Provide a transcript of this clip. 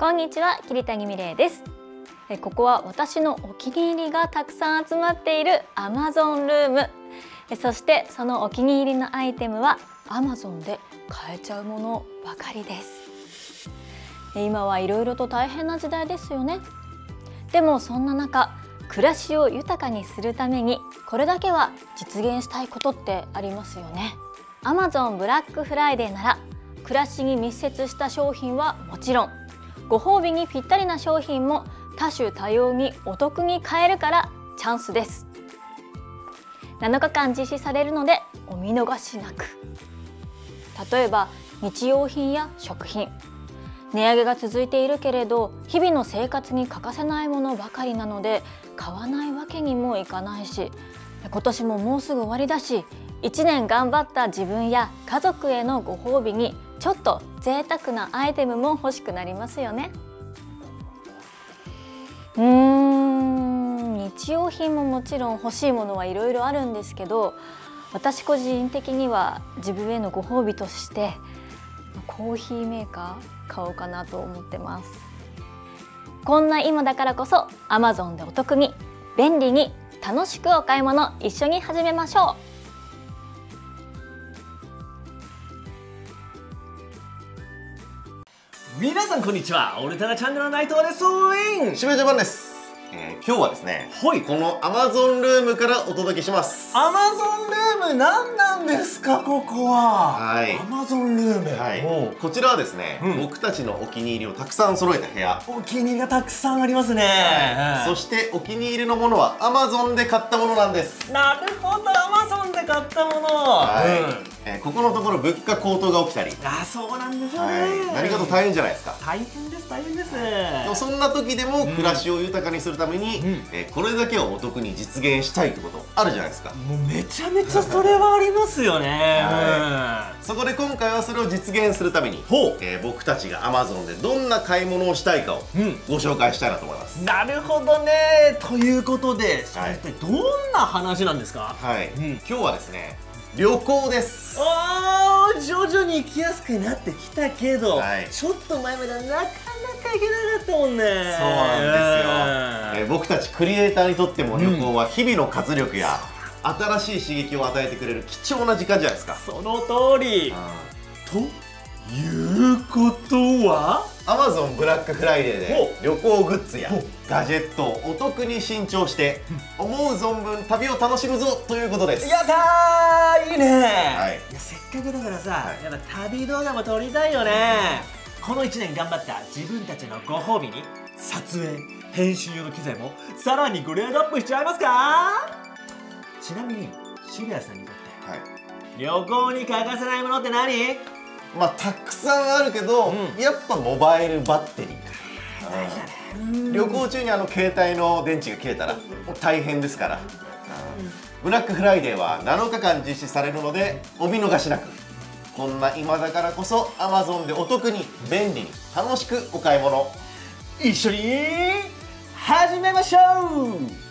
こんにちは、桐谷美玲です。ここは私のお気に入りがたくさん集まっている Amazon ルーム。そしてそのお気に入りのアイテムは Amazon で買えちゃうものばかりです。今はいろいろと大変な時代ですよね。でもそんな中、暮らしを豊かにするためにこれだけは実現したいことってありますよね。 Amazon ブラックフライデーなら暮らしに密接した商品はもちろん、ご褒美にぴったりな商品も多種多様にお得に買えるからチャンスです。7日間実施されるのでお見逃しなく。例えば日用品や食品、値上げが続いているけれど日々の生活に欠かせないものばかりなので買わないわけにもいかないし、今年ももうすぐ終わりだし、1年頑張った自分や家族へのご褒美にちょっと贅沢なアイテムも欲しくなりますよね。日用品ももちろん欲しいものはいろいろあるんですけど、私個人的には自分へのご褒美としてコーヒーメーカー買おうかなと思ってます。こんな今だからこそ Amazon でお得に便利に楽しくお買い物一緒に始めましょう。皆さんこんにちは、オルタナチャンネルの内藤です。渋谷ジャパンです。今日はですね、はい、この Amazon ルームからお届けします。 Amazon ルーム何なんですか、ここは。はい、 Amazon ルーム、はい、こちらはですね、うん、僕たちのお気に入りをたくさん揃えた部屋。お気に入りがたくさんありますね、はい、そしてお気に入りのものは Amazon で買ったものなんです。なるほど、 Amazon で買ったもの、はい、うん、ここのところ物価高騰が起きたり、あ、そうなんですよね、はい、何かと大変じゃないですか。大変です、大変です、はい、そんな時でも暮らしを豊かにするために、うん、これだけをお得に実現したいってことあるじゃないですか。もうめちゃめちゃそれはありますよね、はい、うん、そこで今回はそれを実現するために、ほう、僕たちが Amazon でどんな買い物をしたいかをご紹介したいなと思います、うん、なるほどね。ということで、それってどんな話なんですか。はい、うん、今日はですね、旅行です。ああ、徐々に行きやすくなってきたけど、はい、ちょっと前まではなかなか行けなかったもんね。そうなんですよ、僕たちクリエイターにとっても旅行は日々の活力や新しい刺激を与えてくれる貴重な時間じゃないですか。その通り、うん、ということは Amazon ブラックフライデーで旅行グッズやガジェットをお得に新調して思う存分旅を楽しむぞということです。やったー、いいね、はい、いや、せっかくだからさ、はい、やっぱ旅動画も撮りたいよね、うん、この1年頑張った自分たちのご褒美に撮影編集用の機材もさらにグレードアップしちゃいますか。ちなみに渋谷さんにとって、はい、旅行に欠かせないものって何。まあ、たくさんあるけど、うん、やっぱモバイルバッテリー、旅行中に携帯の電池が切れたら大変ですから、うん、ブラックフライデーは7日間実施されるのでお見逃しなく。こんな今だからこそ Amazon でお得に便利に楽しくお買い物一緒に始めましょう。